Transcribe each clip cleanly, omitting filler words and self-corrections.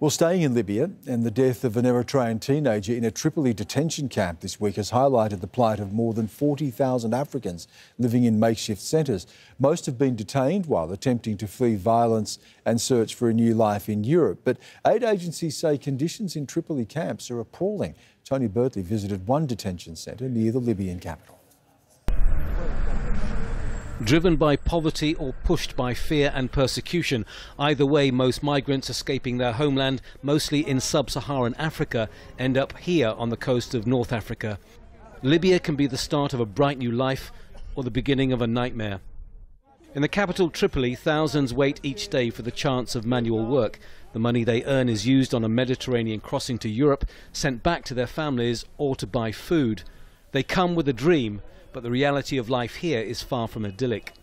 Well, staying in Libya, and the death of an Eritrean teenager in a Tripoli detention camp this week has highlighted the plight of more than 40,000 Africans living in makeshift centres. Most have been detained while attempting to flee violence and search for a new life in Europe. But aid agencies say conditions in Tripoli camps are appalling. Tony Birtley visited one detention centre near the Libyan capital. Driven by poverty or pushed by fear and persecution, either way, most migrants escaping their homeland, mostly in sub-Saharan Africa, end up here on the coast of North Africa. Libya can be the start of a bright new life or the beginning of a nightmare. In the capital Tripoli, thousands wait each day for the chance of manual work. The money they earn is used on a Mediterranean crossing to Europe, sent back to their families or to buy food. They come with a dream, but the reality of life here is far from idyllic.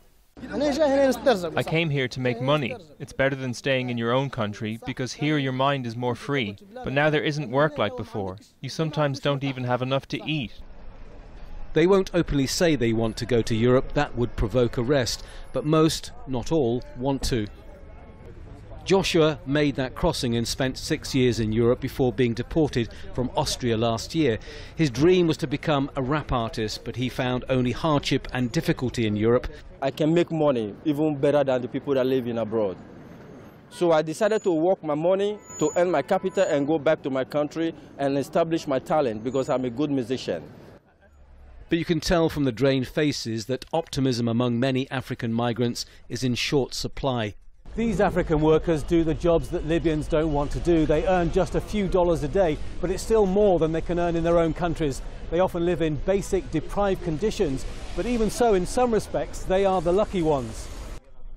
I came here to make money. It's better than staying in your own country, because here your mind is more free. But now there isn't work like before. You sometimes don't even have enough to eat. They won't openly say they want to go to Europe. That would provoke arrest. But most, not all, want to. Joshua made that crossing and spent 6 years in Europe before being deported from Austria last year. His dream was to become a rap artist, but he found only hardship and difficulty in Europe. I can make money even better than the people that live in abroad. So I decided to work my money to earn my capital and go back to my country and establish my talent, because I'm a good musician. But you can tell from the drained faces that optimism among many African migrants is in short supply. These African workers do the jobs that Libyans don't want to do. They earn just a few dollars a day, but it's still more than they can earn in their own countries. They often live in basic, deprived conditions, but even so, in some respects, they are the lucky ones.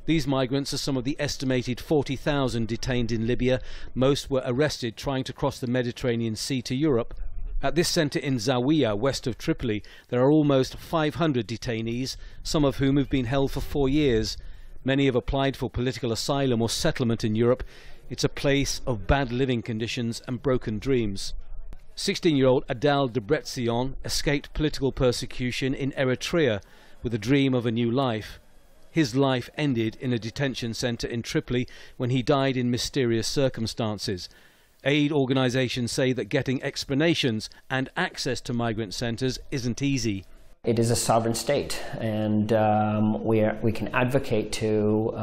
These migrants are some of the estimated 40,000 detained in Libya. Most were arrested trying to cross the Mediterranean Sea to Europe. At this centre in Zawiya, west of Tripoli, there are almost 500 detainees, some of whom have been held for 4 years. Many have applied for political asylum or settlement in Europe. It's a place of bad living conditions and broken dreams. 16-year-old Adel Debretsion escaped political persecution in Eritrea with a dream of a new life. His life ended in a detention centre in Tripoli when he died in mysterious circumstances. Aid organisations say that getting explanations and access to migrant centres isn't easy. It is a sovereign state, and we can advocate to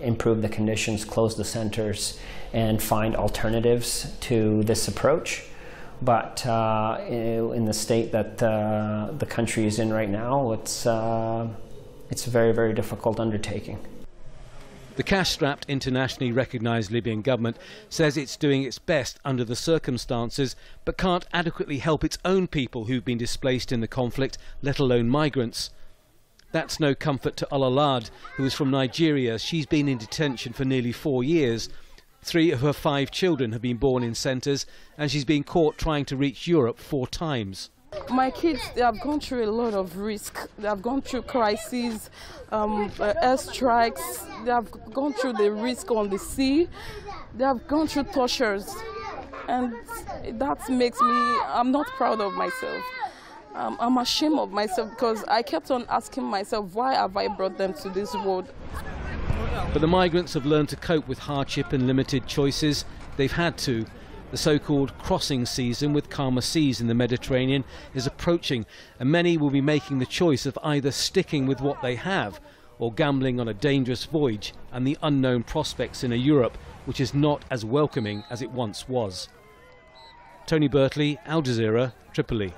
improve the conditions, close the centers, and find alternatives to this approach. But in the state that the country is in right now, it's a very, very difficult undertaking. The cash-strapped, internationally recognised Libyan government says it's doing its best under the circumstances, but can't adequately help its own people who've been displaced in the conflict, let alone migrants. That's no comfort to Alalad, who is from Nigeria. She's been in detention for nearly 4 years. 3 of her 5 children have been born in centres, and she's been caught trying to reach Europe 4 times. My kids, they have gone through a lot of risk. They have gone through crises, airstrikes. They have gone through the risk on the sea. They have gone through tortures. And that makes me, I'm not proud of myself. I'm ashamed of myself, because I kept on asking myself, why have I brought them to this world? But the migrants have learned to cope with hardship and limited choices. They've had to. The so-called crossing season with calmer seas in the Mediterranean is approaching, and many will be making the choice of either sticking with what they have or gambling on a dangerous voyage and the unknown prospects in a Europe which is not as welcoming as it once was. Tony Birtley, Al Jazeera, Tripoli.